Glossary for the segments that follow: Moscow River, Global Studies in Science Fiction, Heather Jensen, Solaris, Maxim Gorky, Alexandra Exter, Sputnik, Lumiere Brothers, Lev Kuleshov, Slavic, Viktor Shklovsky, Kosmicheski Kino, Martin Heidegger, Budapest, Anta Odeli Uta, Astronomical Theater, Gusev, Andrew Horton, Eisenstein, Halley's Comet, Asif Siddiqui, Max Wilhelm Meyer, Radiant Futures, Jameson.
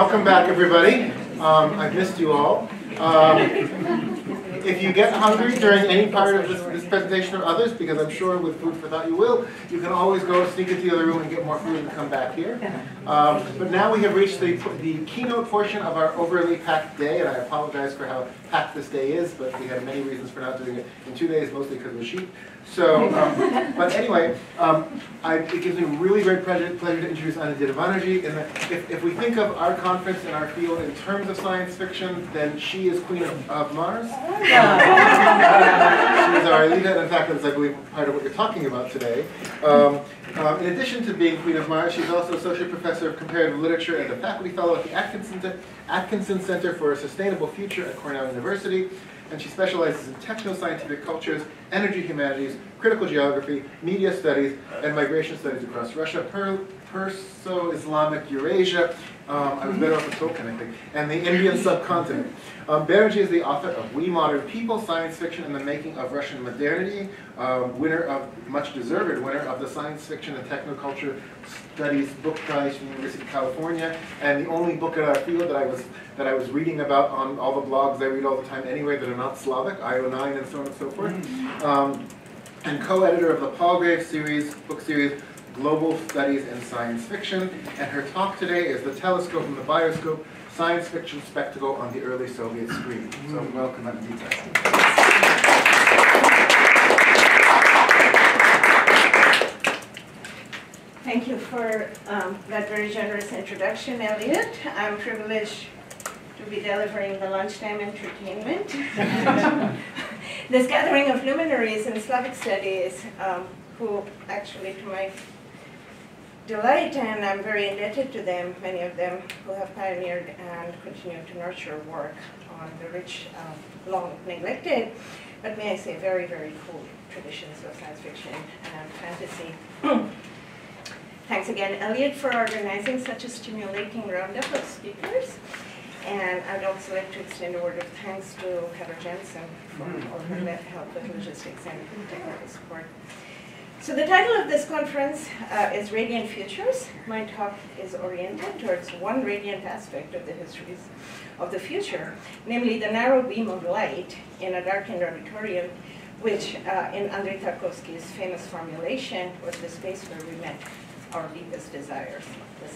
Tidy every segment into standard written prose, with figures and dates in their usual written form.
Welcome back, everybody. I've missed you all. If you get hungry during any part of this presentation or others, because I'm sure with food for thought you will, you can always go sneak into the other room and get more food and come back here. But now we have reached the keynote portion of our overly packed day, and I apologize for how packed this day is, but we had many reasons for not doing it in 2 days, mostly because of the sheep. So, but anyway, it gives me really great pleasure to introduce Anindita Banerjee. If we think of our conference and our field in terms of science fiction, then she is Queen of Mars. She is our Aelita, and in fact, that's, I believe, part of what you're talking about today. In addition to being Queen of Mars, she's also Associate Professor of Comparative Literature and a Faculty Fellow at the Atkinson Center for a Sustainable Future at Cornell University. And she specializes in techno-scientific cultures, energy humanities, critical geography, media studies, and migration studies across Russia, Perso-Islamic Eurasia, I was better off with Tolkien, I think, and the Indian subcontinent. Banerjee is the author of We Modern People, Science Fiction and the Making of Russian Modernity, much deserved winner of the Science Fiction and Technoculture Studies Book Prize from the University of California, and the only book in our field that I was reading about on all the blogs I read all the time anyway that are not Slavic, IO9 and so on and so forth, and co-editor of the Palgrave book series, Global Studies in Science Fiction, and her talk today is The Telescope and the Bioscope, Science Fiction Spectacle on the Early Soviet Screen. So welcome, Anindita. Thank you for that very generous introduction, Eliot. I'm privileged to be delivering the lunchtime entertainment. This gathering of luminaries in Slavic studies, who actually, to my delight, and I'm very indebted to them, many of them who have pioneered and continue to nurture work on the rich, long neglected, but may I say very, very cool traditions of science fiction and fantasy. Thanks again, Eliot, for organizing such a stimulating roundup of speakers. And I'd also like to extend a word of thanks to Heather Jensen for all her help with logistics and technical support. So the title of this conference is Radiant Futures. My talk is oriented towards one radiant aspect of the histories of the future, namely the narrow beam of light in a darkened auditorium, which in Andrei Tarkovsky's famous formulation was the space where we met our deepest desires, the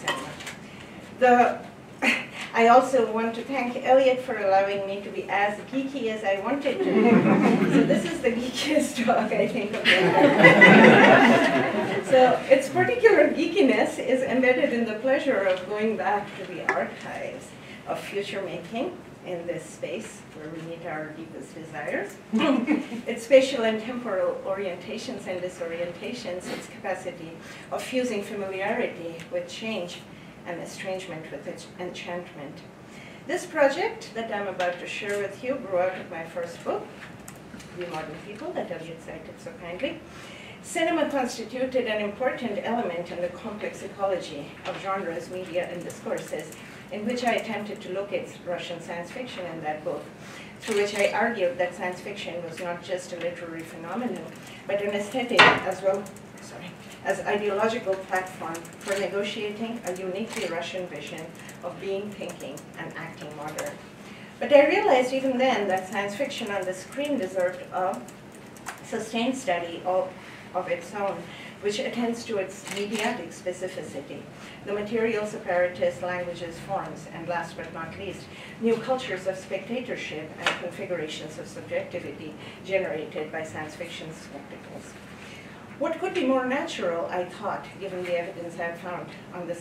cinema. I also want to thank Eliot for allowing me to be as geeky as I wanted to be. So this is the geekiest talk, I think, of the So its particular geekiness is embedded in the pleasure of going back to the archives of future making in this space where we meet our deepest desires. Its spatial and temporal orientations and disorientations, its capacity of fusing familiarity with change and estrangement with its enchantment. This project that I'm about to share with you grew out of my first book, We Modern People, that Eliot cited so kindly. Cinema constituted an important element in the complex ecology of genres, media, and discourses, in which I attempted to locate Russian science fiction in that book, through which I argued that science fiction was not just a literary phenomenon, but an aesthetic as well, as ideological platform for negotiating a uniquely Russian vision of being, thinking, and acting modern. But I realized even then that science fiction on the screen deserved a sustained study all of its own, which attends to its mediatic specificity, the materials, apparatus, languages, forms, and last but not least, new cultures of spectatorship and configurations of subjectivity generated by science fiction spectacles. What could be more natural, I thought, given the evidence I found on the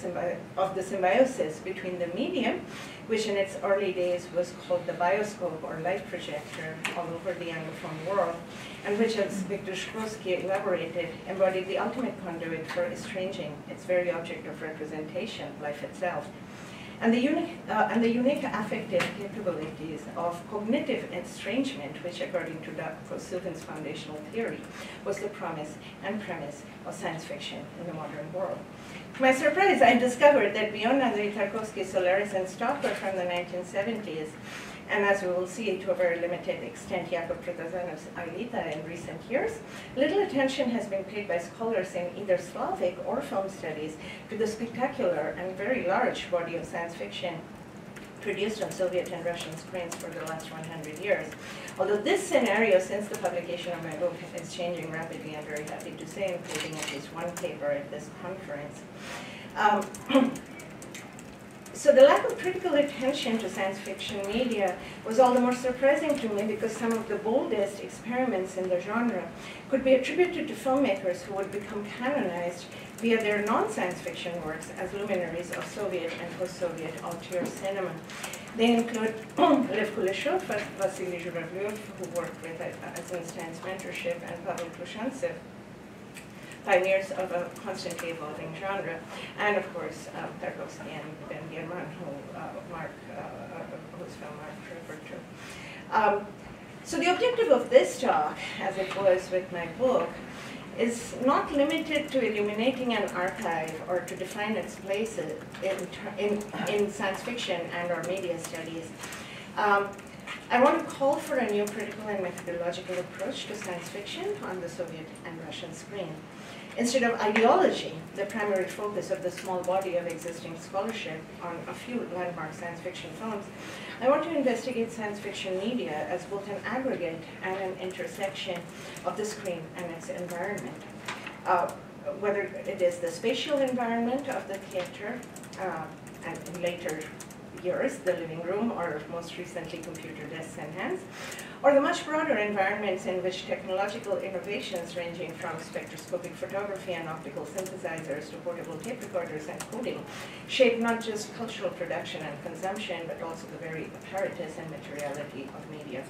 symbiosis between the medium, which in its early days was called the bioscope or light projector all over the Anglophone world, and which, as Viktor Shklovsky elaborated, embodied the ultimate conduit for estranging its very object of representation, life itself, and the unique affective capabilities of cognitive estrangement, which, according to Dr. Sylvan's foundational theory, was the promise and premise of science fiction in the modern world. To my surprise, I discovered that beyond Andrei Tarkovsky's Solaris and Stalker from the 1970s, And as we will see, to a very limited extent, Yakov Protazanov's Aelita in recent years, little attention has been paid by scholars in either Slavic or film studies to the spectacular and very large body of science fiction produced on Soviet and Russian screens for the last 100 years. Although this scenario, since the publication of my book, is changing rapidly, I'm very happy to say, including at least one paper at this conference. So the lack of critical attention to science fiction media was all the more surprising to me because some of the boldest experiments in the genre could be attributed to filmmakers who would become canonized via their non-science fiction works as luminaries of Soviet and post-Soviet alt-tier cinema. They include Lev Kuleshov, Vasily Zhuravlyov, who worked with Eisenstein's mentorship, and Pavel Klushantsev, pioneers of a constantly evolving genre, and of course Tarkovsky and Mangan, who whose film Mark referred to. So the objective of this talk, as it was with my book, is not limited to illuminating an archive or to define its place in science fiction and or media studies. I want to call for a new critical and methodological approach to science fiction on the Soviet and Russian screen. Instead of ideology, the primary focus of the small body of existing scholarship on a few landmark science fiction films, I want to investigate science fiction media as both an aggregate and an intersection of the screen and its environment. Whether it is the spatial environment of the theater, and in later years, the living room, or most recently computer desks and hands, or the much broader environments in which technological innovations ranging from spectroscopic photography and optical synthesizers to portable tape recorders and coding shape not just cultural production and consumption, but also the very apparatus and materiality of media.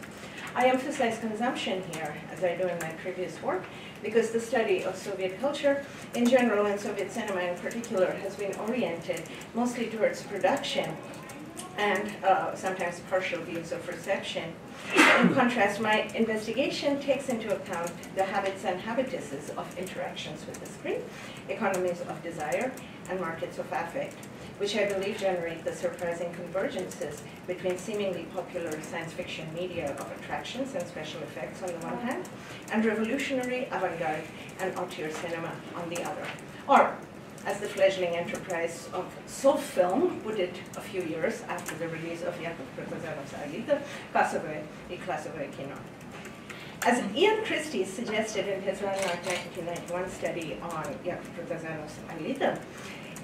I emphasize consumption here, as I do in my previous work, because the study of Soviet culture in general and Soviet cinema in particular has been oriented mostly towards production and sometimes partial views of perception. In contrast, my investigation takes into account the habits and habituses of interactions with the screen, economies of desire, and markets of affect, which I believe generate the surprising convergences between seemingly popular science fiction media of attractions and special effects on the one hand, and revolutionary, avant-garde, and auteur cinema on the other. Or, as the fledgling enterprise of SoFilm put it a few years after the release of Yakov Protazanov's Aelita, Kasovye I Klasovye Kino. As Ian Christie suggested in his landmark 1991 study on Yakov Protazanov's Aelita,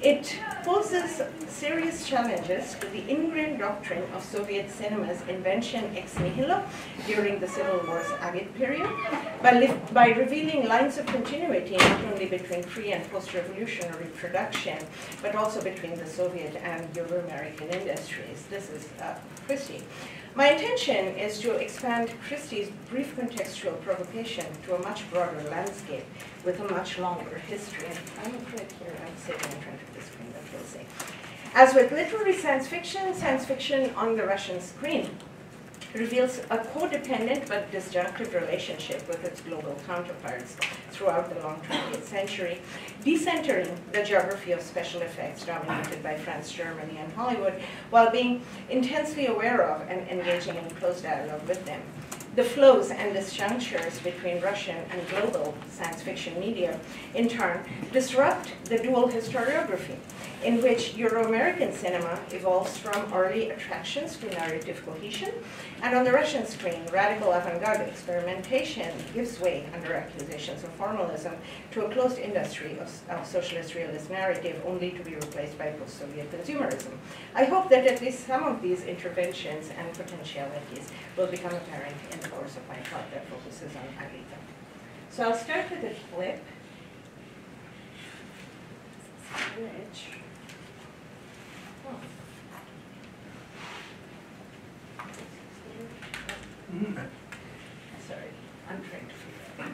it poses serious challenges to the ingrained doctrine of Soviet cinema's invention ex nihilo during the Civil War's agate period by revealing lines of continuity not only between pre- and post-revolutionary production, but also between the Soviet and Euro-American industries. This is Christie. My intention is to expand Christie's brief contextual provocation to a much broader landscape with a much longer history. I'm afraid here I'm sitting in front of the screen, but we'll see. As with literary science fiction on the Russian screen reveals a codependent but disjunctive relationship with its global counterparts throughout the long 20th century, decentering the geography of special effects dominated by France, Germany, and Hollywood, while being intensely aware of and engaging in close dialogue with them. The flows and disjunctures between Russian and global science fiction media, in turn, disrupt the dual historiography in which Euro-American cinema evolves from early attractions to narrative cohesion, and on the Russian screen, radical avant-garde experimentation gives way under accusations of formalism to a closed industry of socialist realist narrative only to be replaced by post-Soviet consumerism. I hope that at least some of these interventions and potentialities will become apparent in the course of my talk that focuses on Aelita. So I'll start with a flip, which, sorry, I'm trying to figure out.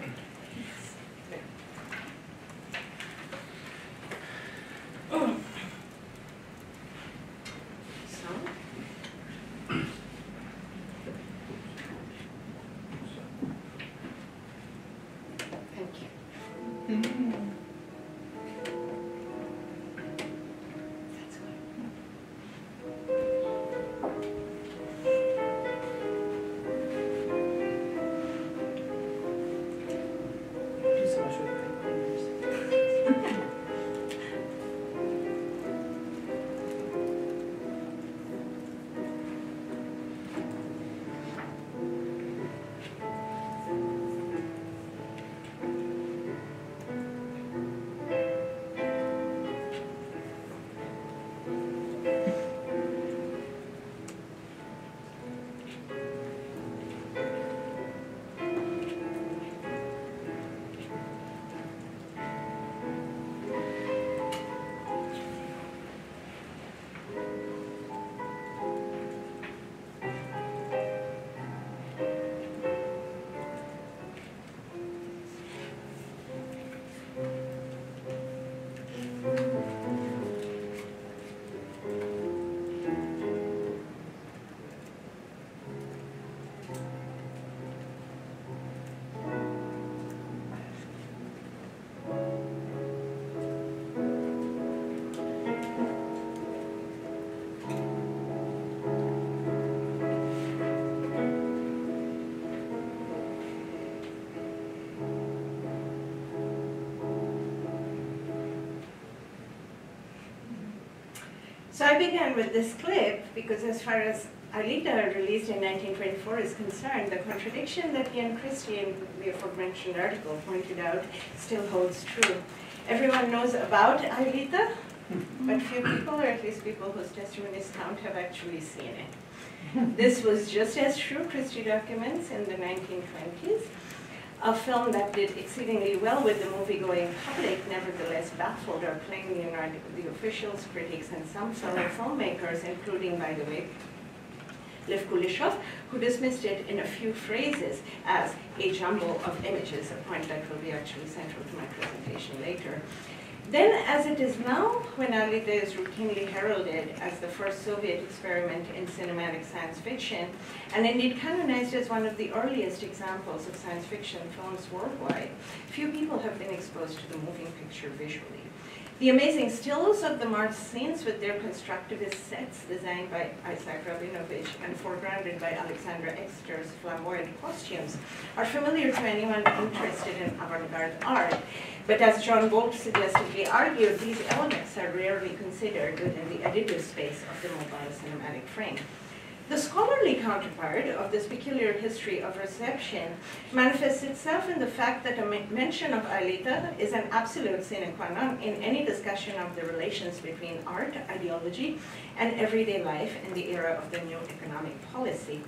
So I began with this clip because as far as Aelita, released in 1924, is concerned, the contradiction that Ian Christie in the aforementioned article pointed out still holds true. Everyone knows about Aelita, but few people, or at least people whose testimonies count, have actually seen it. This was just as true, Christie documents, in the 1920s. A film that did exceedingly well with the movie-going public, nevertheless baffled or plainly annoyed the officials, critics, and some fellow filmmakers, including, by the way, Lev Kuleshov, who dismissed it in a few phrases as a jumble of images, a point that will be actually central to my presentation later. Then, as it is now, when Aelita is routinely heralded as the first Soviet experiment in cinematic science fiction, and indeed canonized as one of the earliest examples of science fiction films worldwide, few people have been exposed to the moving picture visually. The amazing stills of the March scenes with their constructivist sets designed by Isaac Rabinovich and foregrounded by Alexandra Exter's flamboyant costumes are familiar to anyone interested in avant-garde art. But as John Bowlt suggestively argued, these elements are rarely considered within the additive space of the mobile cinematic frame. The scholarly counterpart of this peculiar history of reception manifests itself in the fact that a mention of Aelita is an absolute sine qua non in any discussion of the relations between art, ideology, and everyday life in the era of the new economic policy.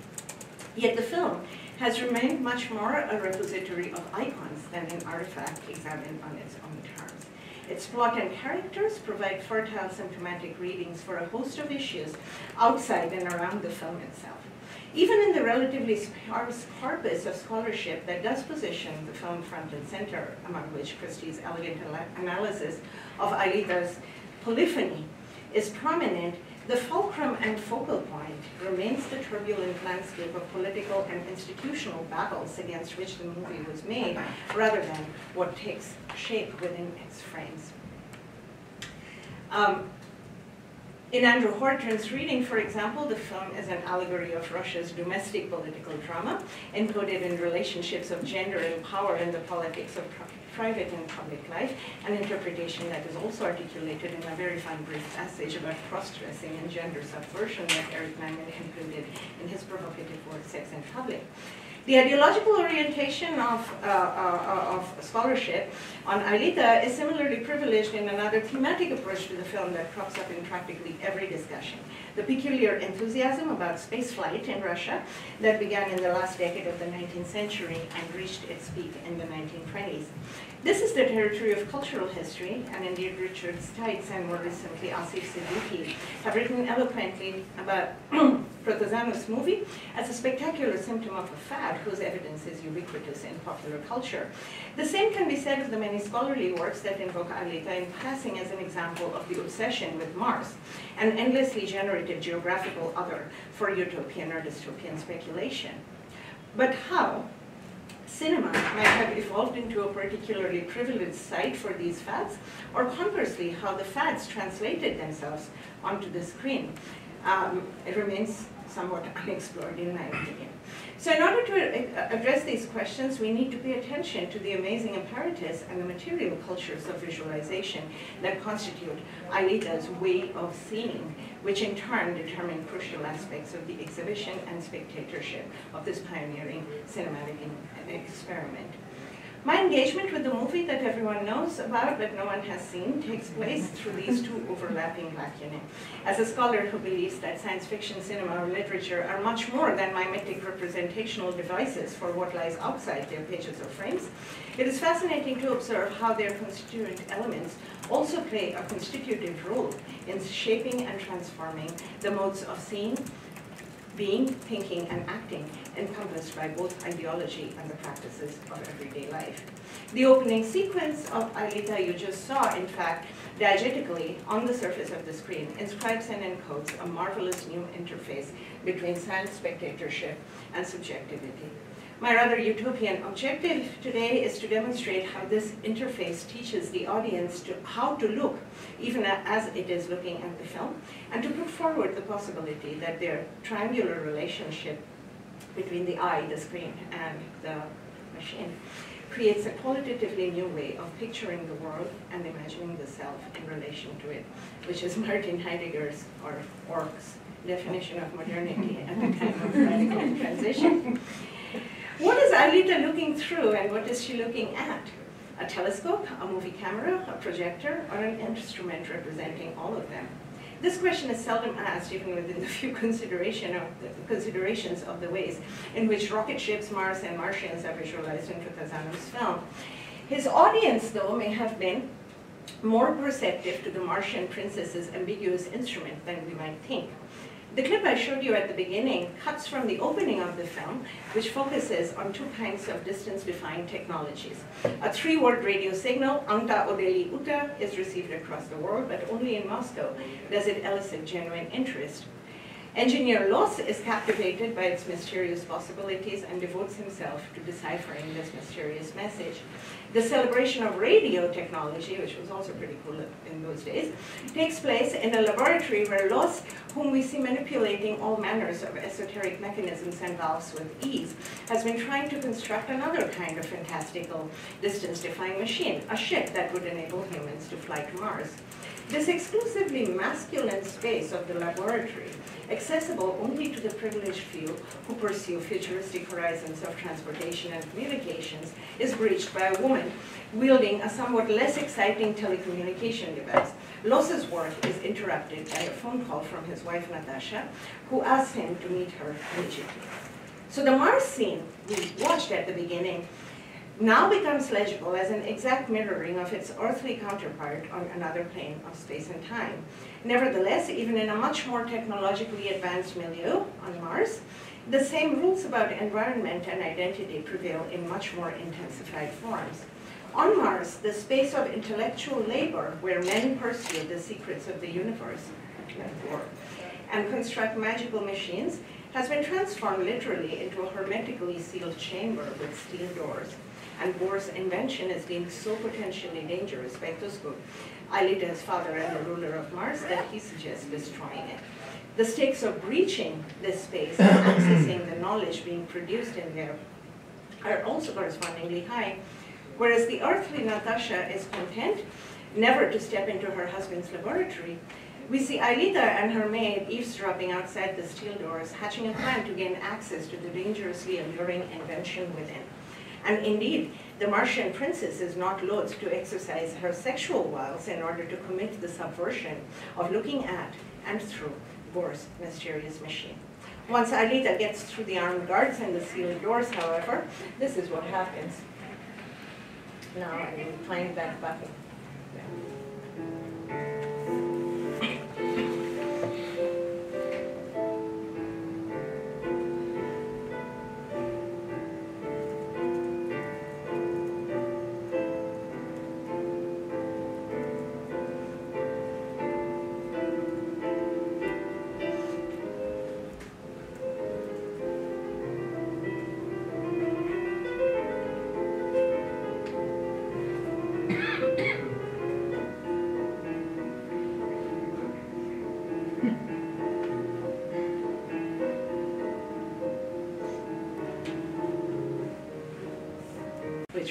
Yet the film has remained much more a repository of icons than an artifact examined on its own terms. Its plot and characters provide fertile symptomatic readings for a host of issues outside and around the film itself. Even in the relatively sparse corpus of scholarship that does position the film front and center, among which Christie's elegant analysis of Aelita's polyphony is prominent, the fulcrum and focal point remains the turbulent landscape of political and institutional battles against which the movie was made, rather than what takes shape within its frames. In Andrew Horton's reading, for example, the film is an allegory of Russia's domestic political drama, encoded in relationships of gender and power in the politics of private and public life, an interpretation that is also articulated in a very fine brief passage about cross-dressing and gender subversion that Eric Mangan included in his provocative work, Sex and Public. The ideological orientation of scholarship on Aelita is similarly privileged in another thematic approach to the film that crops up in practically every discussion. The peculiar enthusiasm about space flight in Russia that began in the last decade of the 19th century and reached its peak in the 1920s. This is the territory of cultural history, and indeed Richard Stites and more recently Asif Siddiqui have written eloquently about Protazanov's movie as a spectacular symptom of a fad whose evidence is ubiquitous in popular culture. The same can be said of the many scholarly works that invoke Aelita in passing as an example of the obsession with Mars, an endlessly generative geographical other for utopian or dystopian speculation. But how cinema might have evolved into a particularly privileged site for these fads, or conversely, how the fads translated themselves onto the screen. It remains somewhat unexplored, in my opinion. So in order to address these questions, we need to pay attention to the amazing apparatus and the material cultures of visualization that constitute Aelita's way of seeing, which in turn determine crucial aspects of the exhibition and spectatorship of this pioneering cinematic experiment. My engagement with the movie that everyone knows about but no one has seen takes place through these two overlapping lacunae. As a scholar who believes that science fiction, cinema, or literature are much more than mimetic representational devices for what lies outside their pages or frames, it is fascinating to observe how their constituent elements also play a constitutive role in shaping and transforming the modes of seeing, being, thinking, and acting encompassed by both ideology and the practices of everyday life. The opening sequence of Aelita you just saw, in fact, diegetically on the surface of the screen, inscribes and encodes a marvelous new interface between science spectatorship and subjectivity. My rather utopian objective today is to demonstrate how this interface teaches the audience how to look, even as it is looking at the film, and to put forward the possibility that their triangular relationship between the eye, the screen, and the machine creates a qualitatively new way of picturing the world and imagining the self in relation to it, which is Martin Heidegger's, or Orck's, definition of modernity at the time of radical transition. What is Aelita looking through, and what is she looking at? A telescope, a movie camera, a projector, or an instrument representing all of them? This question is seldom asked, even within the few considerations of the ways in which rocket ships, Mars, and Martians are visualized in Protazanov's film. His audience, though, may have been more perceptive to the Martian princess's ambiguous instrument than we might think. The clip I showed you at the beginning cuts from the opening of the film, which focuses on two kinds of distance-defying technologies. A 3-word radio signal, Anta Odeli Uta, is received across the world, but only in Moscow does it elicit genuine interest. Engineer Loss is captivated by its mysterious possibilities and devotes himself to deciphering this mysterious message. The celebration of radio technology, which was also pretty cool in those days, takes place in a laboratory where Loss, whom we see manipulating all manners of esoteric mechanisms and valves with ease, has been trying to construct another kind of fantastical distance-defying machine, a ship that would enable humans to fly to Mars. This exclusively masculine space of the laboratory, accessible only to the privileged few who pursue futuristic horizons of transportation and communications, is breached by a woman wielding a somewhat less exciting telecommunication device. Loss's work is interrupted by a phone call from his wife, Natasha, who asks him to meet her immediately. So the Mars scene we watched at the beginning now becomes legible as an exact mirroring of its earthly counterpart on another plane of space and time. Nevertheless, even in a much more technologically advanced milieu on Mars, the same rules about environment and identity prevail in much more intensified forms. On Mars, the space of intellectual labor, where men pursue the secrets of the universe and construct magical machines, has been transformed literally into a hermetically sealed chamber with steel doors. And Bohr's invention is deemed so potentially dangerous by Tusku, Aelita's father and the ruler of Mars, that he suggests destroying it. The stakes of breaching this space and accessing the knowledge being produced in there are also correspondingly high, whereas the earthly Natasha is content never to step into her husband's laboratory. We see Aelita and her maid eavesdropping outside the steel doors, hatching a plan to gain access to the dangerously alluring invention within. And indeed, the Martian princess is not loath to exercise her sexual wiles in order to commit the subversion of looking at and through Bohr's mysterious machine. Once Aelita gets through the armed guards and the sealed doors, however, this is what happens. Now I will find that button.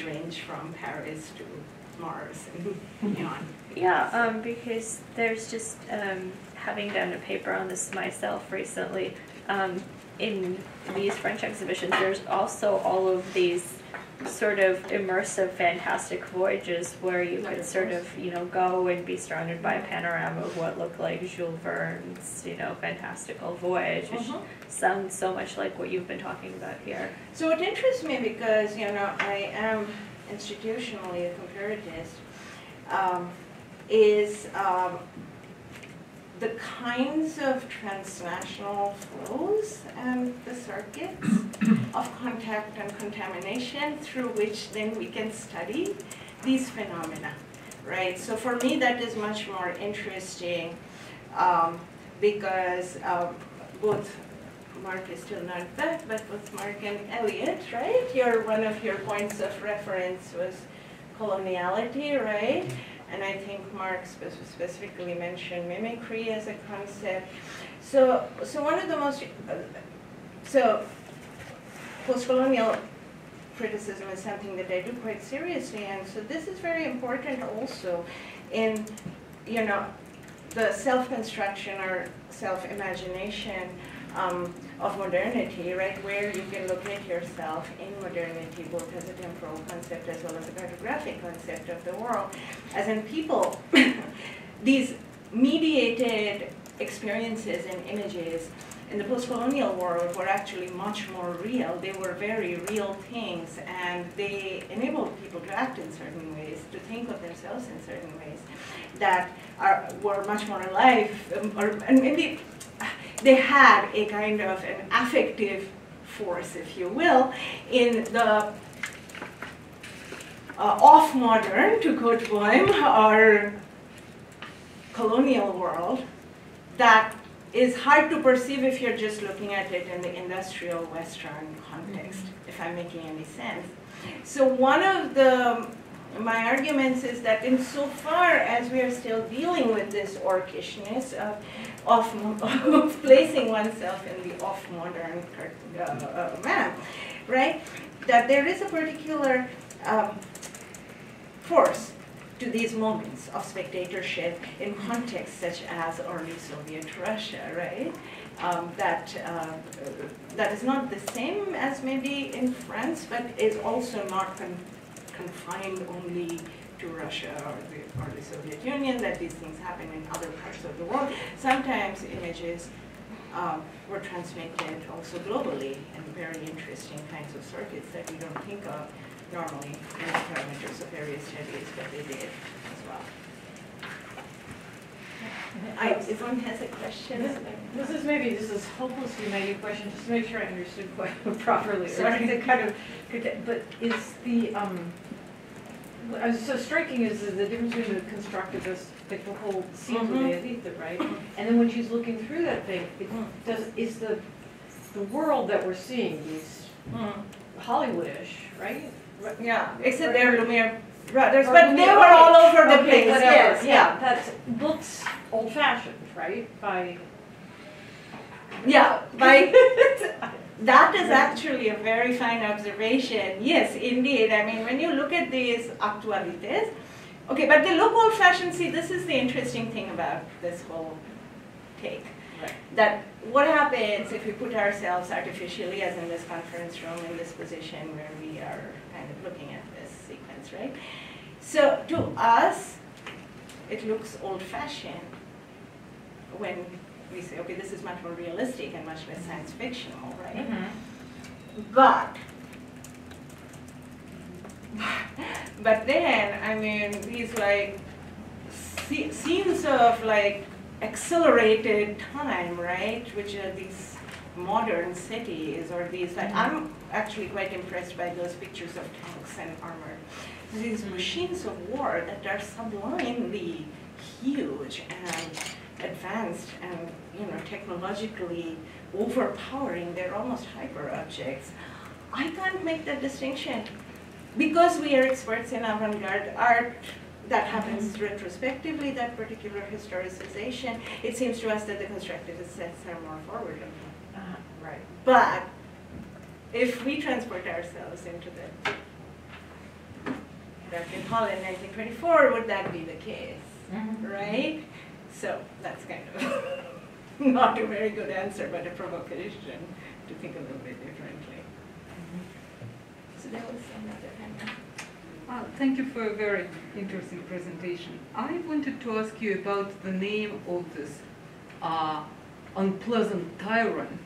Range from Paris to Mars and beyond. Yeah, because there's just, having done a paper on this myself recently, in these French exhibitions, there's also all of these sort of immersive, fantastic voyages where you could sort of, you know, go and be surrounded by a panorama of what looked like Jules Verne's, you know, fantastical voyage, which sounds so much like what you've been talking about here. So it interests me because, you know, I am institutionally a comparatist, the kinds of transnational flows and the circuits of contact and contamination through which then we can study these phenomena, right? So for me, that is much more interesting because both Mark is still not back, but both Mark and Eliot, right? One of your points of reference was coloniality, right? And I think Mark specifically mentioned mimicry as a concept. So one of the most, so post-colonial criticism is something that I do quite seriously, and so this is very important also in, you know, the self-construction or self-imagination of modernity, right, where you can locate yourself in modernity, both as a temporal concept as well as a cartographic concept of the world, as in people. These mediated experiences and images in the post-colonial world were actually much more real. They were very real things, and they enabled people to act in certain ways, to think of themselves in certain ways that were much more alive, and maybe they had a kind of an affective force, if you will, in the off-modern, to quote Boym, or colonial world that is hard to perceive if you're just looking at it in the industrial Western context, if I'm making any sense. So one of my arguments is that insofar as we are still dealing with this orcishness of placing oneself in the off-modern map, right, that there is a particular force to these moments of spectatorship in contexts such as early Soviet Russia, right? That is not the same as maybe in France, but is also not confined only to Russia or the Soviet Union, that these things happen in other parts of the world. Sometimes images were transmitted also globally in very interesting kinds of circuits that we don't think of normally in the parameters of area studies, but they did as well. If one has a question. This is hopelessly naive question, just to make sure I understood quite properly. Sorry. Right? But is the, what was so striking is the difference between the constructivist, like the whole scene with Aelita, right? And then when she's looking through that thing, it is the world that we're seeing, these Hollywoodish, right? Yeah, except they're Lumiere brothers, but they were all over the place. Yes, yeah, that looks old-fashioned, right? That is actually a very fine observation. Yes, indeed. I mean, when you look at these actualities, okay, but they look old-fashioned. See, this is the interesting thing about this whole take. Right. That what happens if we put ourselves artificially, as in this conference room, in this position where we are kind of looking at this sequence, right? So to us, it looks old-fashioned when we say, okay, this is much more realistic and much less science fictional, right? But then, I mean, these like scenes of like accelerated time, right, which are these modern cities or these, like, I'm actually quite impressed by those pictures of tanks and armor. These machines of war that are sublimely huge and advanced and, you know, technologically overpowering, they're almost hyper objects. I can't make that distinction because we are experts in avant-garde art. That happens retrospectively, that particular historicization. It seems to us that the constructivist sets are more forward-looking. Right. But if we transport ourselves into the back in Holland 1924, would that be the case, right? So that's kind of not a very good answer, but a provocation to think a little bit differently. So there was another hand. Thank you for a very interesting presentation. I wanted to ask you about the name of this unpleasant tyrant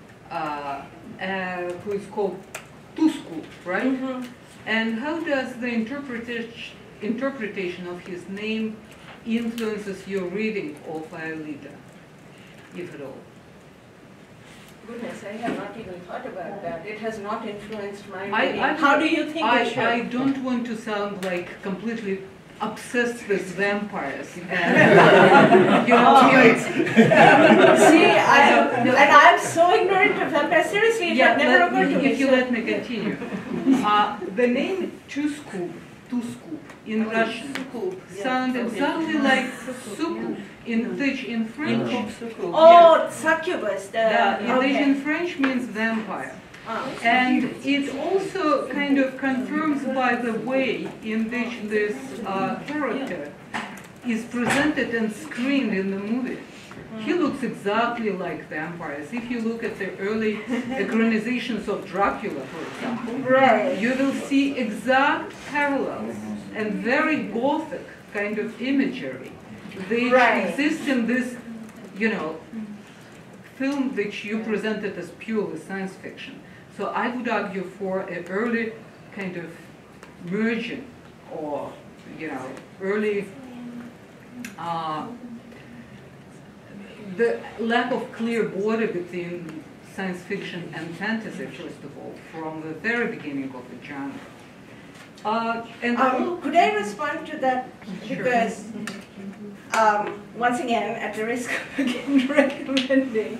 who is called Tusku, right? And how does the interpretation of his name influences your reading of Aelita, if at all? Goodness, I have not even thought about that. It has not influenced my mind. How do you think it should? I don't want to sound like completely obsessed with vampires. And, you know, see, I'm so ignorant of vampires. Seriously, it had never occurred to me. If you let me continue. The name Tusku in Russian sounds exactly like Succub in French. Oh, succubus. In French means vampire. And it also kind of confirms by the way in which this character is presented and screened in the movie. He looks exactly like vampires. If you look at the early egranizations of Dracula, for example, you will see exact parallels and very Gothic kind of imagery. They exist in this, you know, film which you presented as purely science fiction. So I would argue for an early kind of merging or, you know, early the lack of clear border between science fiction and fantasy, first of all, from the very beginning of the genre. And could I respond to that? Because once again, at the risk of again recommending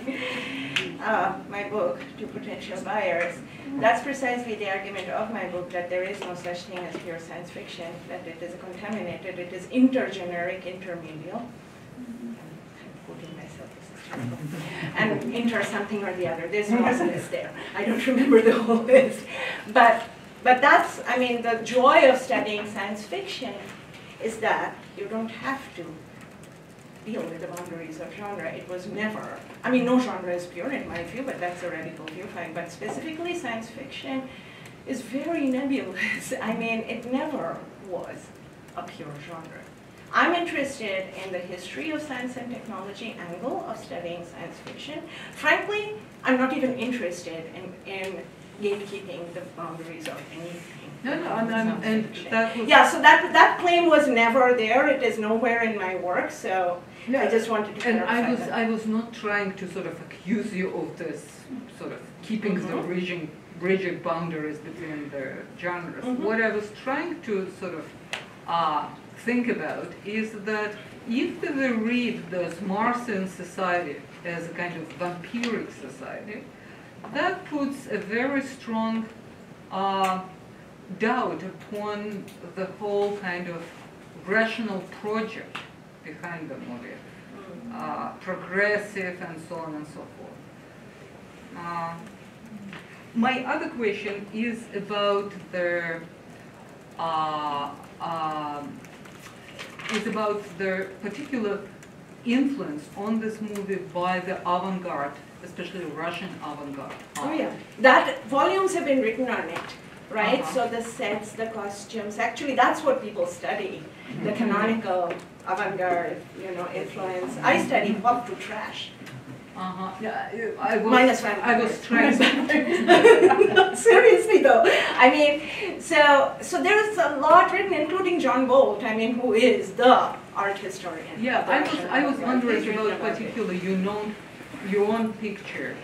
my book to potential buyers, that's precisely the argument of my book, that there is no such thing as pure science fiction, that it is contaminated, it is intergeneric, intermedial. And inter something or the other. There's no list there. I don't remember the whole list. But that's, I mean, the joy of studying science fiction is that you don't have to deal with the boundaries of genre. It was never, I mean, no genre is pure in my view, but that's a radical viewpoint. But specifically, science fiction is very nebulous. I mean, it never was a pure genre. I'm interested in the history of science and technology angle of studying science fiction. Frankly, I'm not even interested in gatekeeping the boundaries of anything. No, no, and yeah, so that claim was never there. It is nowhere in my work, so no, I just wanted to clarify. And I was not trying to sort of accuse you of this sort of keeping the rigid boundaries between the genres. What I was trying to sort of think about is that if we read this Martian society as a kind of vampiric society, that puts a very strong doubt upon the whole kind of rational project behind the movie, progressive and so on and so forth. My other question is about the is about the particular influence on this movie by the avant-garde, especially Russian avant-garde. Oh yeah, that volumes have been written on it, right? So the sets, the costumes, actually that's what people study, the canonical avant-garde, you know, influence. I study pop to trash. Yeah, I was trying to no, seriously though. I mean, so there is a lot written, including John Bowlt, I mean, who is the art historian. Yeah, I was wondering about particularly your own picture.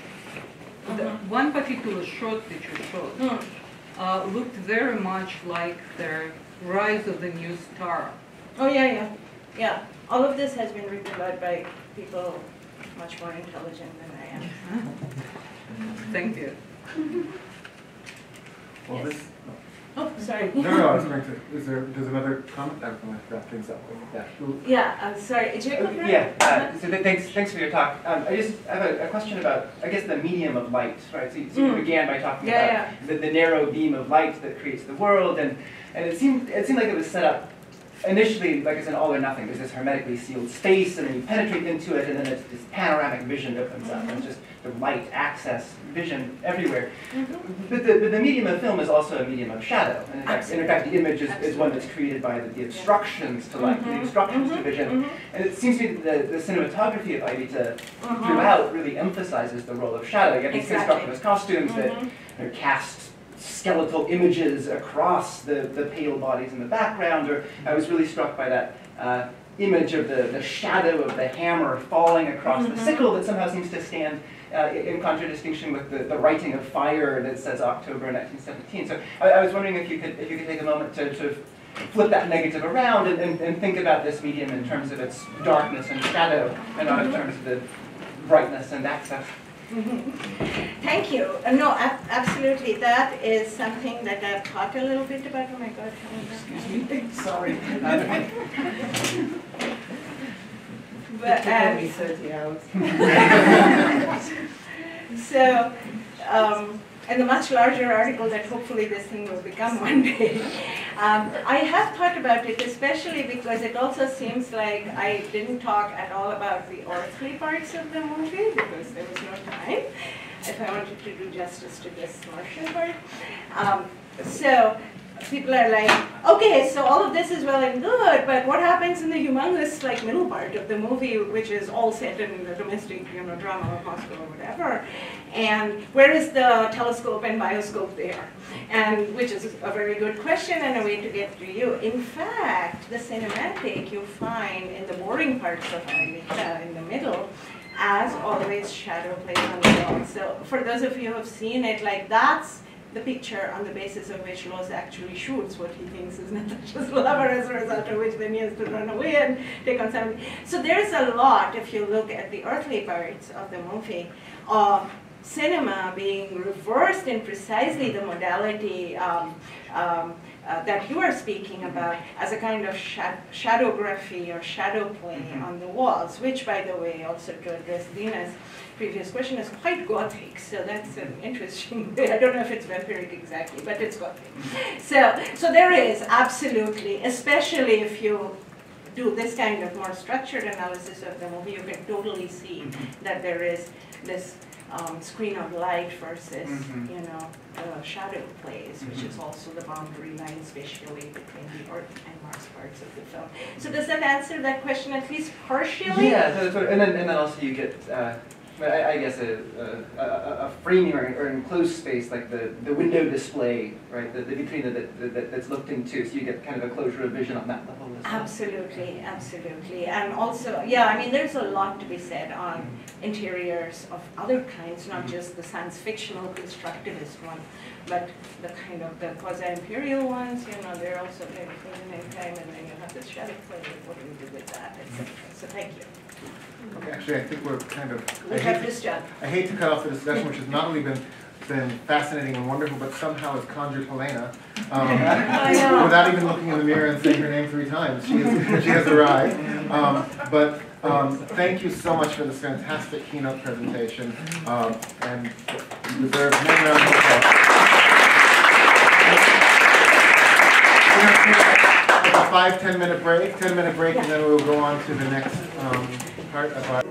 The one particular shot that you showed looked very much like the rise of the new star. Oh yeah, yeah. Yeah. All of this has been written about by people much more intelligent than I am. Thank you. Well, yes. Oh, sorry. No, no, I was going to. There's another comment? I'm going to wrap things up. Yeah. Yeah, I'm sorry. Jacob? Yeah. So thanks for your talk. I have a question about, I guess, the medium of light, right? So you began by talking about the narrow beam of light that creates the world, and it seemed like it was set up initially, like it's an all or nothing. There's this hermetically sealed space, and then you penetrate into it, and then it's this panoramic vision that opens up, and it's just the light access vision everywhere. But the medium of film is also a medium of shadow, and in fact, the image is one that's created by the obstructions to light, the obstructions to vision. And it seems to me that the cinematography of Aelita throughout really emphasizes the role of shadow. You have these constructivist costumes that are cast skeletal images across the pale bodies in the background, or I was really struck by that image of the shadow of the hammer falling across the sickle that somehow seems to stand in contradistinction with the writing of fire that says October 1917. So I was wondering if you could take a moment to sort of flip that negative around and think about this medium in terms of its darkness and shadow, and not in terms of the brightness and access. Thank you. No, absolutely. That is something that I've thought a little bit about. Oh my God. Excuse me. Sorry. But, it took only 30 hours. So, and the much larger article that hopefully this thing will become one day. I have thought about it, especially because it also seems like I didn't talk at all about the earthly parts of the movie because there was no time if I wanted to do justice to this Martian part. So people are like, okay, so all of this is well and good, but what happens in the humongous like middle part of the movie, which is all set in the domestic, you know, drama of Moscow or whatever, and where is the telescope and bioscope there? And which is a very good question and a way to get to you. In fact, the cinematic you find in the boring parts of Aelita in the middle, as always, shadow plays on the wall. So for those of you who have seen it, like that's the picture on the basis of which Loz actually shoots what he thinks is Natasha's lover, as a result of which then he has to run away and take on somebody. So there's a lot, if you look at the earthly parts of the movie, of cinema being reversed in precisely the modality that you are speaking about as a kind of shadowgraphy or shadow play on the walls, which, by the way, also to address Dina's previous question, is quite Gothic. So that's an interesting way. I don't know if it's vampiric exactly, but it's Gothic. So there is absolutely, especially if you do this kind of more structured analysis of the movie, you can totally see that there is this screen of light versus, you know, the shadow plays, which is also the boundary line spatially between the Earth and Mars parts of the film. So does that answer that question at least partially? Yeah, so and then also you get, I guess, a framing or an enclosed space, like the window display, right, the between that's looked into, so you get kind of a closure of vision on that level as well. Absolutely, absolutely. And also, yeah, I mean, there's a lot to be said on interiors of other kinds, not just the science fictional constructivist one, but the kind of the quasi-imperial ones, you know, they're also very thin in time, and then you have this shadow play, what do you do with that, etc. So thank you. Okay, actually, I think we're kind of... I hate to cut off the discussion, which has not only been fascinating and wonderful, but somehow has conjured Helena, without even looking in the mirror and saying her name 3 times. She has arrived. Thank you so much for this fantastic keynote presentation, and you deserve many rounds of applause. We're going to take a 5-10-minute break, 10-minute break, and then we'll go on to the next part of our...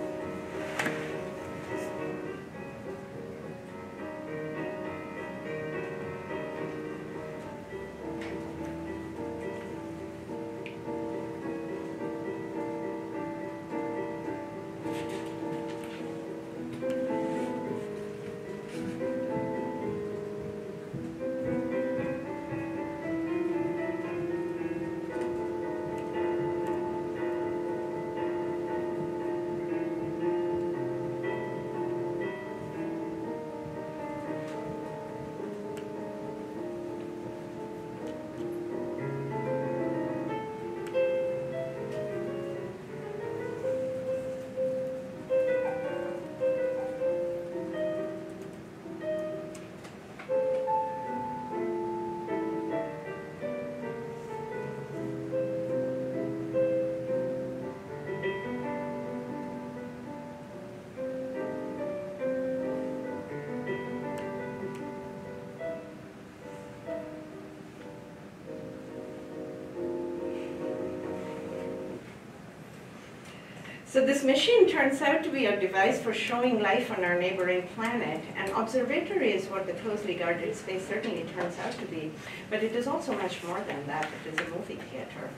So this machine turns out to be a device for showing life on our neighboring planet. An observatory is what the closely guarded space certainly turns out to be, but it is also much more than that. It is a movie theater.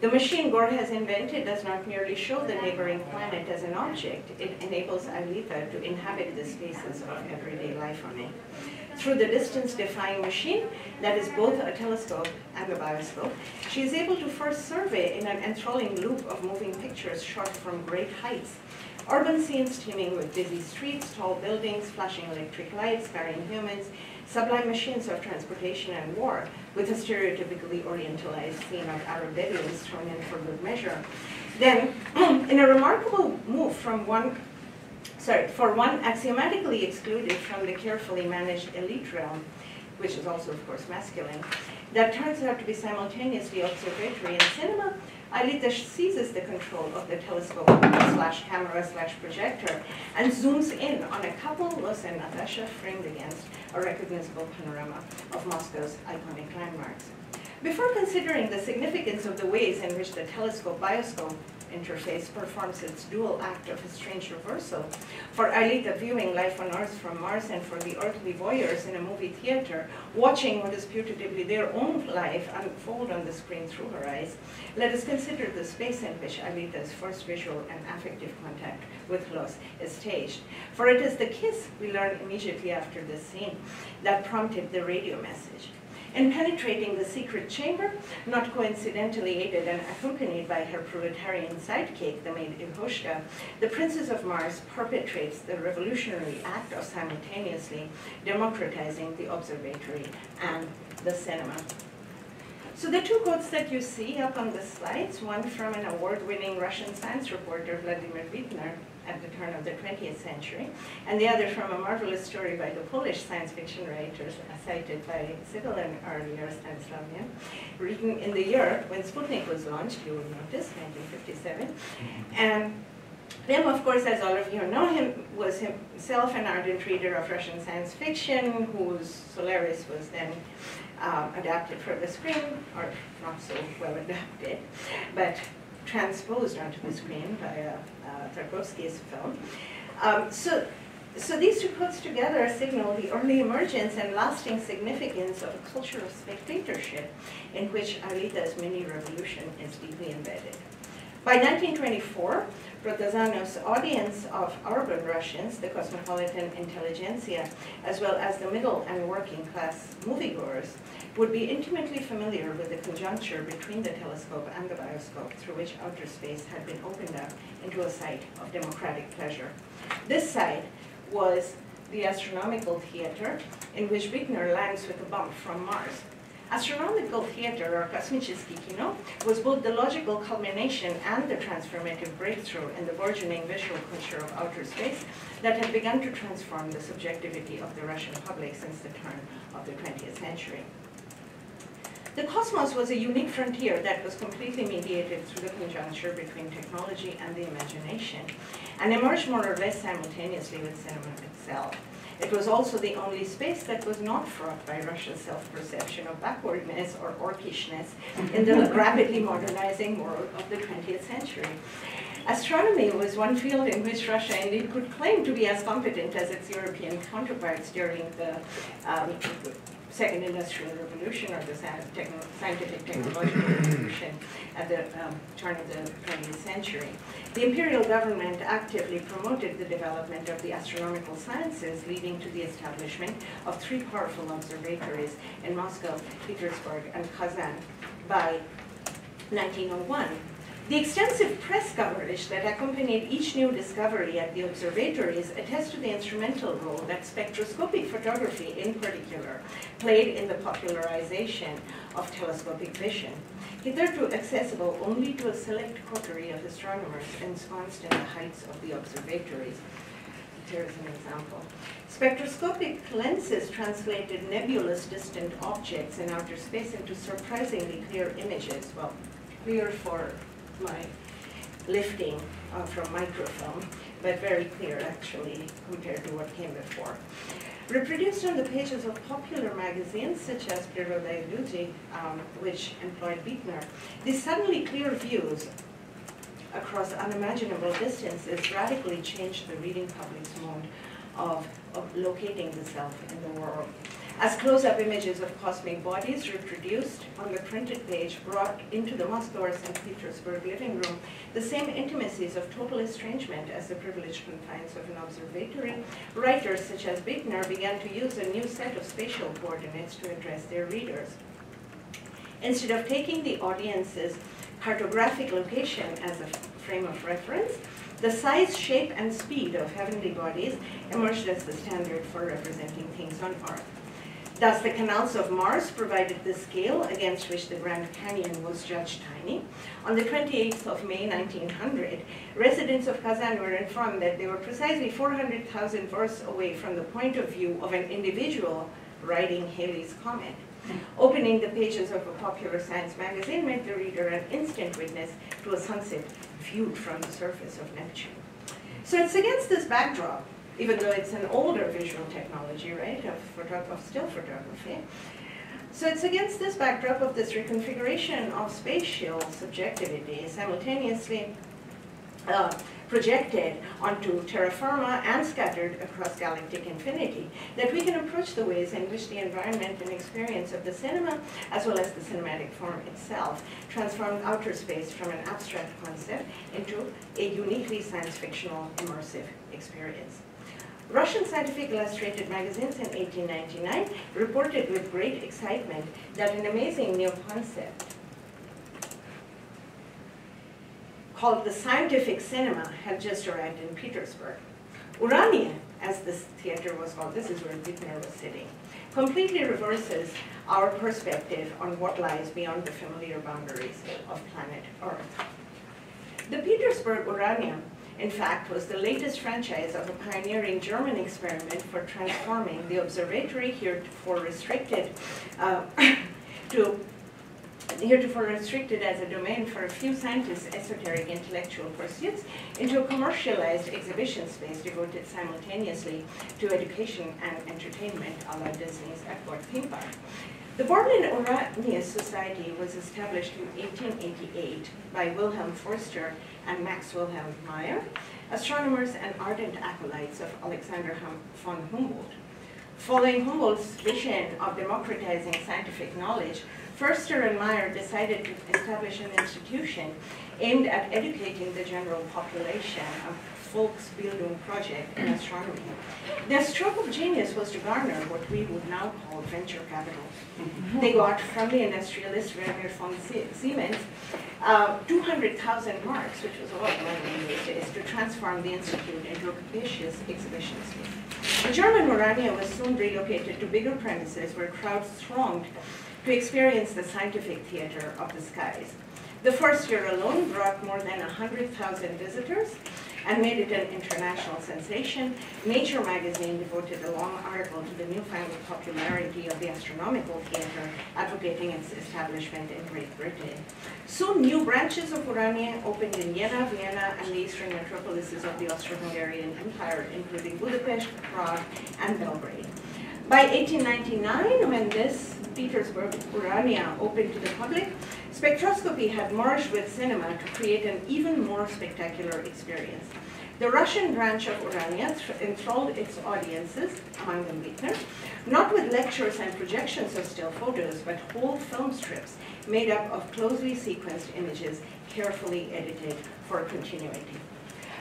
The machine Gore has invented does not merely show the neighboring planet as an object. It enables Aelita to inhabit the spaces of everyday life on it. Through the distance-defying machine that is both a telescope and a bioscope, she is able to first survey in an enthralling loop of moving pictures shot from great heights. Urban scenes teeming with busy streets, tall buildings, flashing electric lights, carrying humans, sublime machines of transportation and war, with a stereotypically orientalized scene of Arab Bedouins thrown in for good measure. Then, in a remarkable move for one axiomatically excluded from the carefully managed elite realm, which is also, of course, masculine, that turns out to be simultaneously observatory and cinema, Aelita seizes the control of the telescope/camera/projector and zooms in on a couple, Los and Natasha, framed against a recognizable panorama of Moscow's iconic landmarks. Before considering the significance of the ways in which the telescope-bioscope interface performs its dual act of a strange reversal, for Aelita viewing life on Earth from Mars and for the earthly voyeurs in a movie theater, watching what is putatively their own life unfold on the screen through her eyes, let us consider the space in which Aelita's first visual and affective contact with Los is staged. For it is the kiss, we learn immediately after this scene, that prompted the radio message. In penetrating the secret chamber, not coincidentally aided and accompanied by her proletarian sidekick, the maid Ivoshka, the Princess of Mars perpetrates the revolutionary act of simultaneously democratizing the observatory and the cinema. So the two quotes that you see up on the slides, one from an award-winning Russian science reporter, Vladimir Vitner, at the turn of the 20th century, and the other from a marvelous story by the Polish science fiction writers, cited by Sigalin earlier, Stanislavia, written in the year when Sputnik was launched, you will notice, 1957. And Lev, of course, as all of you know him, was himself an ardent reader of Russian science fiction, whose Solaris was then adapted for the screen, or not so well adapted, but transposed onto the screen by Tarkovsky's film. So these two quotes together signal the early emergence and lasting significance of a culture of spectatorship in which Aelita's mini-revolution is deeply embedded. By 1924, Protazanov's audience of urban Russians, the cosmopolitan intelligentsia, as well as the middle and working class moviegoers, would be intimately familiar with the conjuncture between the telescope and the bioscope through which outer space had been opened up into a site of democratic pleasure. This site was the Astronomical Theater, in which Wigner lands with a bump from Mars. Astronomical theater, or Kosmicheski Kino, was both the logical culmination and the transformative breakthrough in the burgeoning visual culture of outer space that had begun to transform the subjectivity of the Russian public since the turn of the 20th century. The cosmos was a unique frontier that was completely mediated through the conjuncture between technology and the imagination, and emerged more or less simultaneously with cinema itself. It was also the only space that was not fraught by Russia's self-perception of backwardness or orkishness in the rapidly modernizing world of the 20th century. Astronomy was one field in which Russia indeed could claim to be as competent as its European counterparts during the Second Industrial Revolution or the Scientific Technological Revolution at the turn of the 20th century. The imperial government actively promoted the development of the astronomical sciences, leading to the establishment of three powerful observatories in Moscow, Petersburg, and Kazan by 1901. The extensive press coverage that accompanied each new discovery at the observatories attests to the instrumental role that spectroscopic photography, in particular, played in the popularization of telescopic vision, hitherto accessible only to a select coterie of astronomers ensconced in the heights of the observatories. Here is an example. Spectroscopic lenses translated nebulous distant objects in outer space into surprisingly clear images, well, clear for my lifting from microfilm, but very clear actually compared to what came before. Reproduced on the pages of popular magazines such as Priroda I Ludzi, which employed Wigner, these suddenly clear views across unimaginable distances radically changed the reading public's mode of locating the self in the world. As close-up images of cosmic bodies reproduced on the printed page brought into the Moscow or St. Petersburg living room the same intimacies of total estrangement as the privileged confines of an observatory, writers such as Wigner began to use a new set of spatial coordinates to address their readers. Instead of taking the audience's cartographic location as a frame of reference, the size, shape, and speed of heavenly bodies emerged as the standard for representing things on Earth. Thus, the canals of Mars provided the scale against which the Grand Canyon was judged tiny. On the 28th of May, 1900, residents of Kazan were informed that they were precisely 400,000 versts away from the point of view of an individual riding Halley's Comet. Opening the pages of a popular science magazine made the reader an instant witness to a sunset viewed from the surface of Neptune. So it's against this backdrop, even though it's an older visual technology, right, of still photography. So it's against this backdrop of this reconfiguration of spatial subjectivity simultaneously projected onto terra firma and scattered across galactic infinity, that we can approach the ways in which the environment and experience of the cinema, as well as the cinematic form itself, transformed outer space from an abstract concept into a uniquely science fictional immersive experience. Russian Scientific Illustrated magazines in 1899 reported with great excitement that an amazing new concept called the scientific cinema had just arrived in Petersburg. Urania, as this theater was called, this is where Wittner was sitting, completely reverses our perspective on what lies beyond the familiar boundaries of planet Earth. The Petersburg Urania, in fact, was the latest franchise of a pioneering German experiment for transforming the observatory heretofore restricted as a domain for a few scientists' esoteric intellectual pursuits into a commercialized exhibition space devoted simultaneously to education and entertainment, a la Disney's Aqua Theme Park. The Berlin Urania Society was established in 1888 by Wilhelm Forster and Max Wilhelm Meyer, astronomers and ardent acolytes of Alexander von Humboldt. Following Humboldt's vision of democratizing scientific knowledge, Forster and Meyer decided to establish an institution aimed at educating the general population, a Volksbildung project in astronomy. Their stroke of genius was to garner what we would now call venture capital. They got from the industrialist Werner von Siemens 200,000 marks, which was a lot of money in these days, to transform the institute into a capacious exhibition space. The German Urania was soon relocated to bigger premises where crowds thronged to experience the scientific theater of the skies. The first year alone brought more than 100,000 visitors and made it an international sensation. Nature magazine devoted a long article to the newfound popularity of the astronomical theater, advocating its establishment in Great Britain. Soon new branches of Urania opened in Jena, Vienna, and the eastern metropolises of the Austro-Hungarian Empire, including Budapest, Prague, and Belgrade. By 1899, when this Petersburg Urania opened to the public, spectroscopy had merged with cinema to create an even more spectacular experience. The Russian branch of Urania enthralled its audiences, among them Wittner, not with lectures and projections of still photos, but whole film strips made up of closely sequenced images carefully edited for continuity.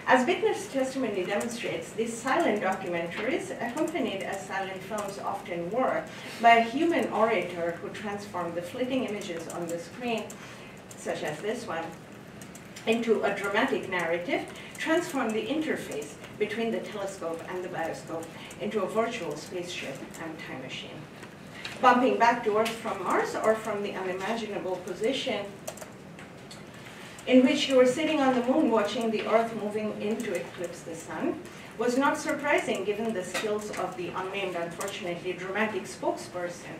As Wittner's testimony demonstrates, these silent documentaries, accompanied as silent films often were, by a human orator who transformed the flitting images on the screen, such as this one, into a dramatic narrative, transformed the interface between the telescope and the bioscope into a virtual spaceship and time machine. Bumping back to Earth from Mars or from the unimaginable position in which you were sitting on the moon watching the Earth moving in to eclipse the sun, was not surprising given the skills of the unnamed, unfortunately, dramatic spokesperson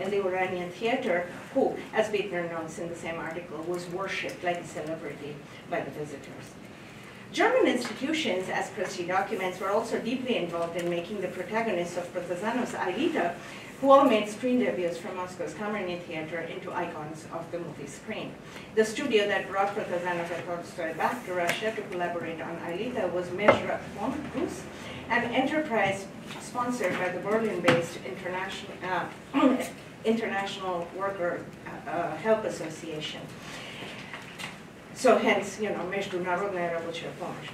in the Uranian theater, who, as Wittner notes in the same article, was worshipped like a celebrity by the visitors. German institutions, as Christie documents, were also deeply involved in making the protagonists of Protazanov's Aelita, who all made screen debuts from Moscow's Kamerny Theater, into icons of the movie screen. The studio that brought Protazanov and Tolstoy back to Russia to collaborate on Aelita was Metrofilmus, an enterprise sponsored by the Berlin-based International Worker Help Association. So hence, you know, Международная рабочая помощь.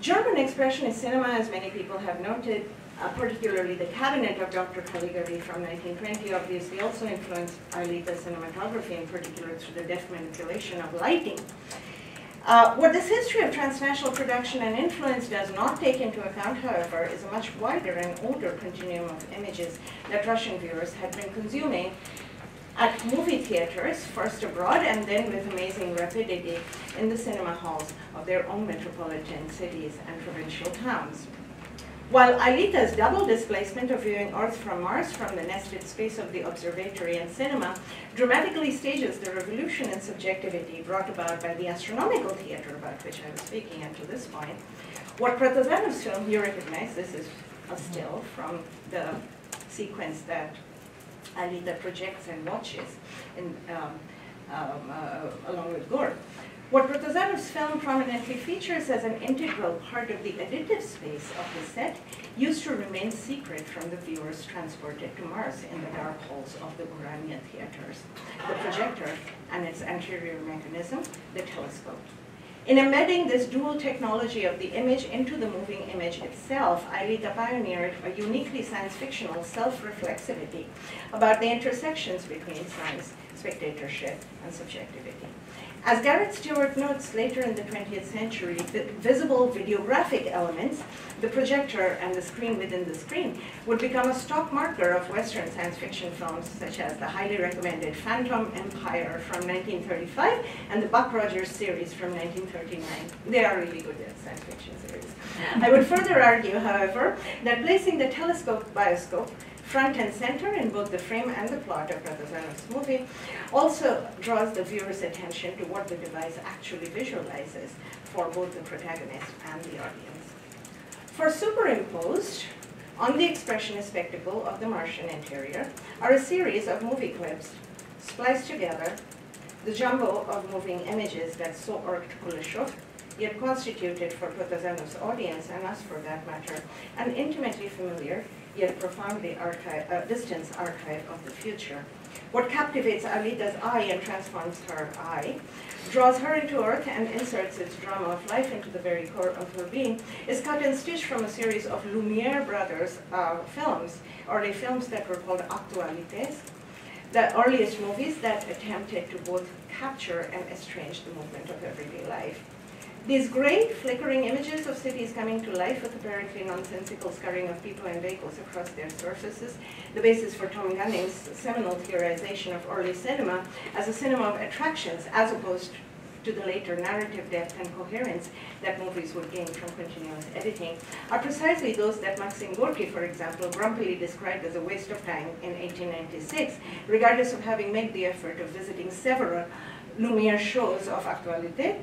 German expressionist cinema, as many people have noted, particularly the cabinet of Dr. Caligari from 1920, obviously also influenced Aelita's cinematography, in particular through the deft manipulation of lighting. What this history of transnational production and influence does not take into account, however, is a much wider and older continuum of images that Russian viewers had been consuming at movie theaters, first abroad and then with amazing rapidity in the cinema halls of their own metropolitan cities and provincial towns. While Aelita's double displacement of viewing Earth from Mars from the nested space of the observatory and cinema dramatically stages the revolution in subjectivity brought about by the astronomical theater about which I was speaking up to this point, what Protazanov's film, you recognize, this is a still from the sequence that Aelita projects and watches in, along with Gore. What Protazanov's film prominently features as an integral part of the additive space of the set used to remain secret from the viewers transported to Mars in the dark halls of the Urania theaters, the projector and its anterior mechanism, the telescope. In embedding this dual technology of the image into the moving image itself, Aelita pioneered a uniquely science fictional self-reflexivity about the intersections between science, spectatorship, and subjectivity. As Garrett Stewart notes later in the 20th century, the visible videographic elements, the projector and the screen within the screen, would become a stock marker of Western science fiction films such as the highly recommended Phantom Empire from 1935 and the Buck Rogers series from 1939. They are really good at science fiction series. I would further argue, however, that placing the telescope bioscope front and center in both the frame and the plot of Protazanov's movie also draws the viewer's attention to what the device actually visualizes for both the protagonist and the audience. For superimposed on the expressionist spectacle of the Martian interior are a series of movie clips spliced together, the jumble of moving images that so irked Kuleshov, yet constituted for Protazanov's audience, and us for that matter, an intimately familiar yet profoundly distant archive of the future. What captivates Aelita's eye and transforms her eye, draws her into Earth and inserts its drama of life into the very core of her being, is cut and stitched from a series of Lumiere brothers films, or the films that were called Actualités, the earliest movies that attempted to both capture and estrange the movement of everyday life. These gray, flickering images of cities coming to life with apparently nonsensical scurrying of people and vehicles across their surfaces, the basis for Tom Gunning's seminal theorization of early cinema as a cinema of attractions, as opposed to the later narrative depth and coherence that movies would gain from continuous editing, are precisely those that Maxim Gorky, for example, grumpily described as a waste of time in 1896, regardless of having made the effort of visiting several Lumiere shows of actualité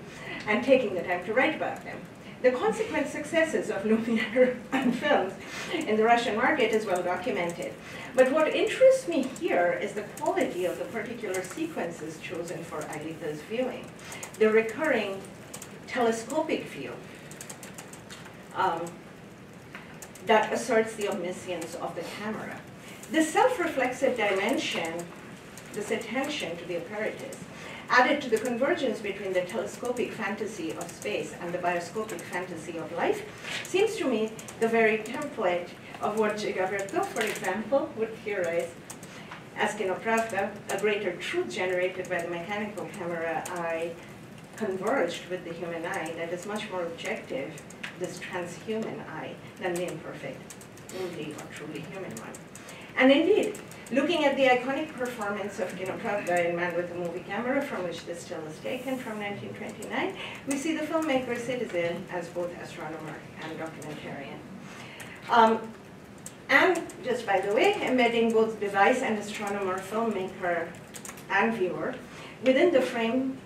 and taking the time to write about them. The consequent successes of Lumiere films in the Russian market is well documented. But what interests me here is the quality of the particular sequences chosen for Aelita's viewing. The recurring telescopic view that asserts the omniscience of the camera. The self-reflexive dimension, this attention to the apparatus, added to the convergence between the telescopic fantasy of space and the bioscopic fantasy of life, seems to me the very template of what Gigavertov, for example, would theorize as Kinopravda, a greater truth generated by the mechanical camera eye converged with the human eye that is much more objective, this transhuman eye, than the imperfect, only or truly human one. And indeed, looking at the iconic performance of Kinopravda in Man with a Movie Camera, from which this still is taken, from 1929, we see the filmmaker citizen as both astronomer and documentarian. And just by the way, embedding both device and astronomer, filmmaker and viewer within the frame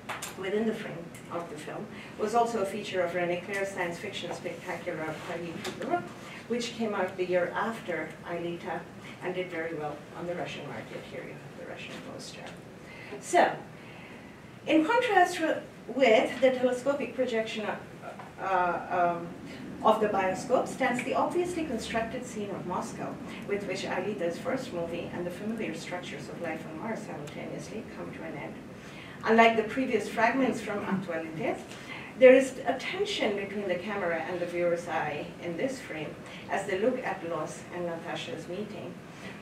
of the film was also a feature of René Clair's science fiction spectacular Palgrave, which came out the year after Aelita, and did very well on the Russian market. Here you have the Russian poster. So, in contrast with the telescopic projection of the bioscope stands the obviously constructed scene of Moscow, with which Aelita's first movie and the familiar structures of life on Mars simultaneously come to an end. Unlike the previous fragments from Actualités, there is a tension between the camera and the viewer's eye in this frame as they look at Los and Natasha's meeting,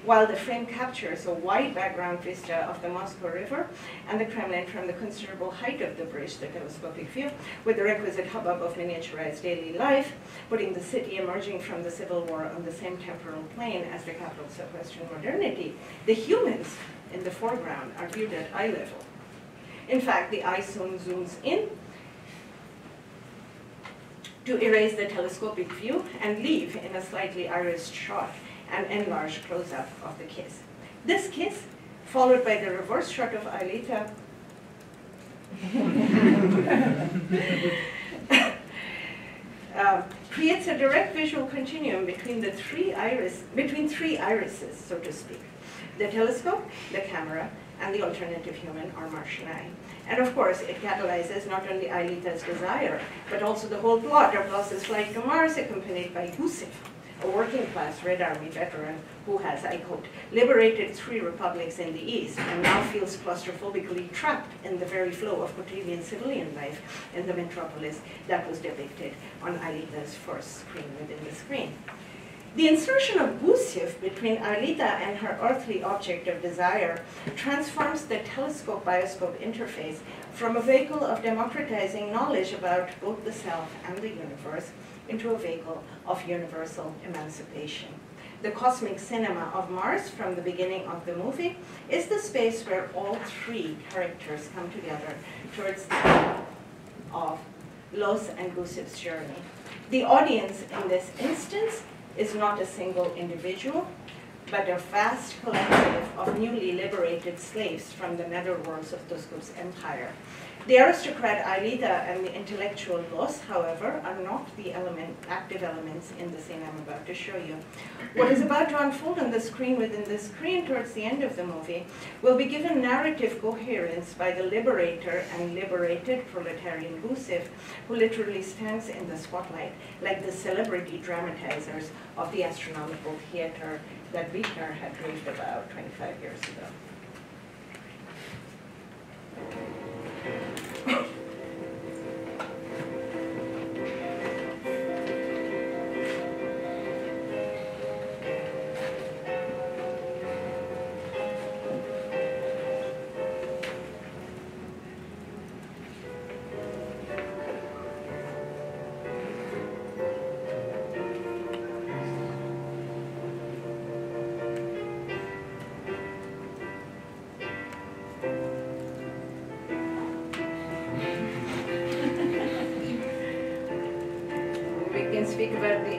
while the frame captures a wide background vista of the Moscow River and the Kremlin from the considerable height of the bridge, the telescopic view, with the requisite hubbub of miniaturized daily life, putting the city emerging from the Civil War on the same temporal plane as the capitals of Western modernity. The humans in the foreground are viewed at eye level. In fact, the eye soon zooms in to erase the telescopic view and leave in a slightly irised shot an enlarged close-up of the kiss. This kiss, followed by the reverse shot of Aelita, creates a direct visual continuum between the three irises, so to speak: the telescope, the camera, and the alternative human or Martian eye. And of course, it catalyzes not only Aelita's desire, but also the whole plot of Bloss's flight to Mars, accompanied by Gusev, a working-class Red Army veteran who has, I quote, liberated three republics in the East and now feels claustrophobically trapped in the very flow of quotidian civilian life in the metropolis that was depicted on Aelita's first screen within the screen. The insertion of Gusev between Aelita and her earthly object of desire transforms the telescope-bioscope interface from a vehicle of democratizing knowledge about both the self and the universe into a vehicle of universal emancipation. The cosmic cinema of Mars from the beginning of the movie is the space where all three characters come together towards the end of Los and Gusev's journey. The audience in this instance is not a single individual, but a vast collective of newly liberated slaves from the netherworlds of Tusku's empire. The aristocrat Aelita and the intellectual Los, however, are not the active elements in the scene I'm about to show you. What is about to unfold on the screen within the screen towards the end of the movie will be given narrative coherence by the liberator and liberated proletarian Gusev, who literally stands in the spotlight like the celebrity dramatizers of the astronomical theater that Wittner had dreamed about 25 years ago.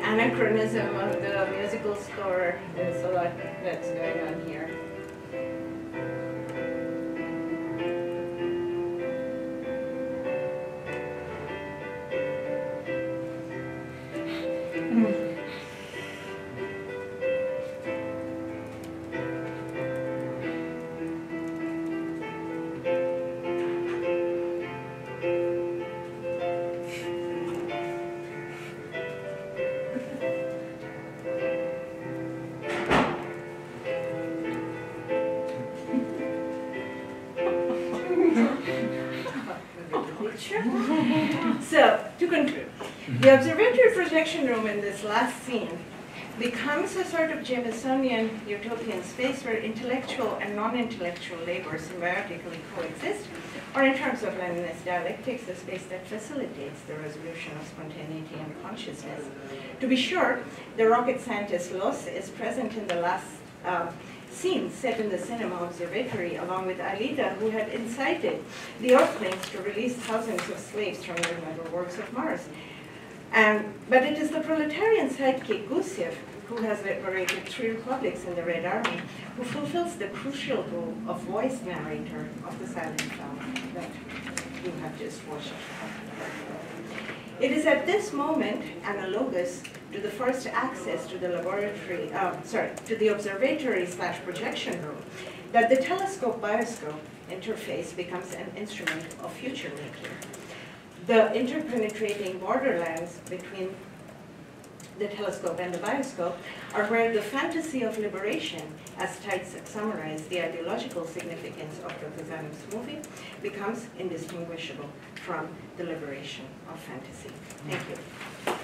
Anachronism of the musical score, there's a lot that's going on here. The observatory projection room in this last scene becomes a sort of Jamesonian utopian space where intellectual and non-intellectual labor symbiotically coexist, or in terms of Leninist dialectics, a space that facilitates the resolution of spontaneity and consciousness. To be sure, the rocket scientist Los is present in the last scene set in the cinema observatory along with Aelita, who had incited the Earthlings to release thousands of slaves from the netherworlds of Mars. But it is the proletarian sidekick Gusev, who has liberated three republics in the Red Army, who fulfills the crucial role of voice narrator of the silent film that you have just watched. It is at this moment analogous to the first access to the laboratory, to the observatory/projection room, that the telescope-bioscope interface becomes an instrument of future making. The interpenetrating borderlands between the telescope and the bioscope are where the fantasy of liberation, as Stites summarized the ideological significance of Protazanov movie, becomes indistinguishable from the liberation of fantasy. Thank you.